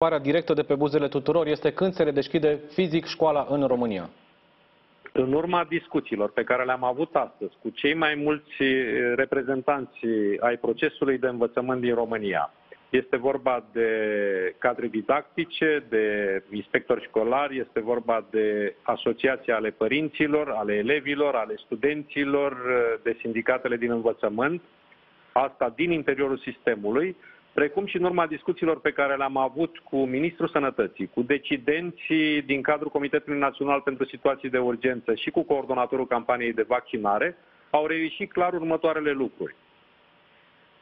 Întrebarea directă de pe buzele tuturor este când se redeschide fizic școala în România? În urma discuțiilor pe care le-am avut astăzi cu cei mai mulți reprezentanți ai procesului de învățământ din România, este vorba de cadre didactice, de inspectori școlari, este vorba de asociații ale părinților, ale elevilor, ale studenților, de sindicatele din învățământ, asta din interiorul sistemului, precum și în urma discuțiilor pe care le-am avut cu Ministrul Sănătății, cu decidenții din cadrul Comitetului Național pentru Situații de Urgență și cu coordonatorul campaniei de vaccinare, au reieșit clar următoarele lucruri.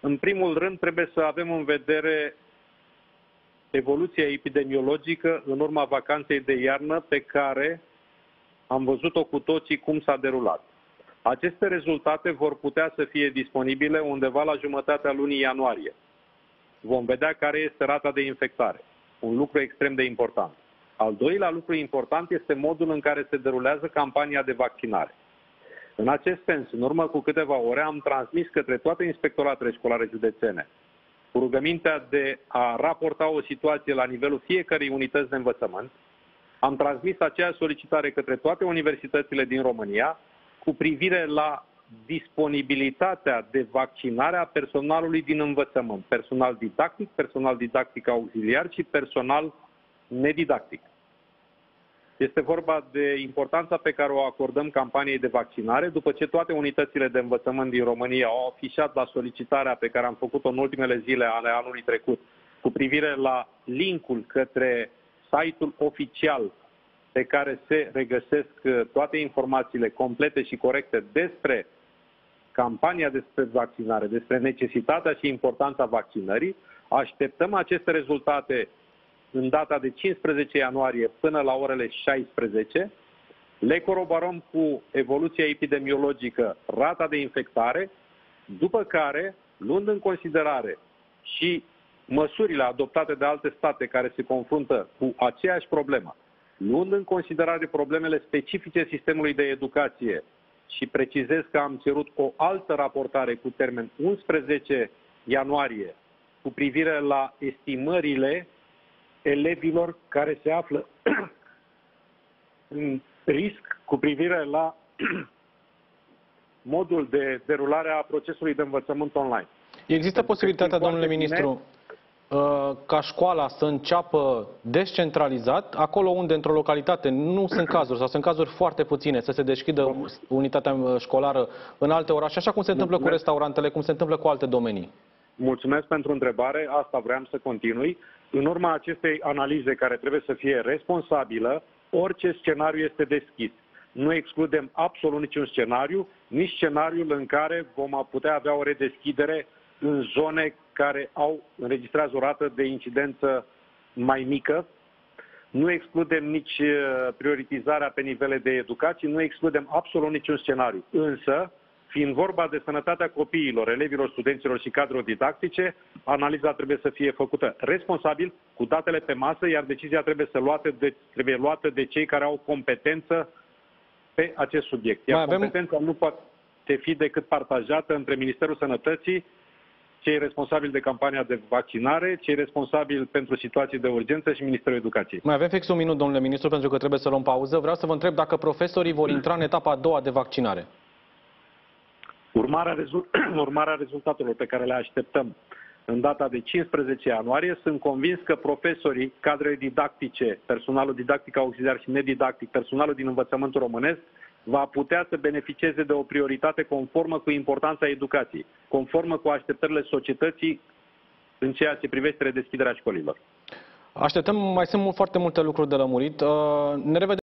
În primul rând, trebuie să avem în vedere evoluția epidemiologică în urma vacanței de iarnă pe care am văzut-o cu toții cum s-a derulat. Aceste rezultate vor putea să fie disponibile undeva la jumătatea lunii ianuarie. Vom vedea care este rata de infectare. Un lucru extrem de important. Al doilea lucru important este modul în care se derulează campania de vaccinare. În acest sens, în urmă cu câteva ore, am transmis către toate inspectoratele școlare județene cu rugămintea de a raporta o situație la nivelul fiecărei unități de învățământ. Am transmis aceeași solicitare către toate universitățile din România cu privire la disponibilitatea de vaccinare a personalului din învățământ, personal didactic auxiliar și personal nedidactic. Este vorba de importanța pe care o acordăm campaniei de vaccinare, după ce toate unitățile de învățământ din România au afișat la solicitarea pe care am făcut-o în ultimele zile ale anului trecut, cu privire la linkul către site-ul oficial pe care se regăsesc toate informațiile complete și corecte despre campania despre vaccinare, despre necesitatea și importanța vaccinării. Așteptăm aceste rezultate în data de 15 ianuarie până la orele 16. Le coroborăm cu evoluția epidemiologică, rata de infectare, după care, luând în considerare și măsurile adoptate de alte state care se confruntă cu aceeași problemă, luând în considerare problemele specifice sistemului de educație, și precizez că am cerut o altă raportare cu termen 11 ianuarie cu privire la estimările elevilor care se află în risc, cu privire la modul de derulare a procesului de învățământ online. Există posibilitatea, domnule ministru, ca școala să înceapă descentralizat, acolo unde într-o localitate nu sunt cazuri sau sunt cazuri foarte puține, să se deschidă unitatea școlară în alte orașe, așa cum se întâmplă cu restaurantele, cum se întâmplă cu alte domenii? Mulțumesc pentru întrebare, asta vreau să continui. În urma acestei analize care trebuie să fie responsabilă, orice scenariu este deschis. Nu excludem absolut niciun scenariu, nici scenariul în care vom putea avea o redeschidere în zone care înregistrează o rată de incidență mai mică. Nu excludem nici prioritizarea pe nivele de educație, nu excludem absolut niciun scenariu. Însă, fiind vorba de sănătatea copiilor, elevilor, studenților și cadrelor didactice, analiza trebuie să fie făcută responsabil, cu datele pe masă, iar decizia trebuie luată de cei care au competență pe acest subiect. Iar competența nu poate fi decât partajată între Ministerul Sănătății, cei responsabili de campania de vaccinare, cei responsabili pentru situații de urgență și Ministerul Educației. Mai avem fix un minut, domnule ministru, pentru că trebuie să luăm pauză. Vreau să vă întreb dacă profesorii vor intra în etapa a doua de vaccinare. Urmarea rezultatelor pe care le așteptăm în data de 15 ianuarie, sunt convins că profesorii, cadrele didactice, personalul didactic auxiliar și nedidactic, personalul din învățământul românesc, va putea să beneficieze de o prioritate conformă cu importanța educației, conformă cu așteptările societății în ceea ce privește redeschiderea școlilor. Așteptăm, mai sunt foarte multe lucruri de lămurit. Ne revedem.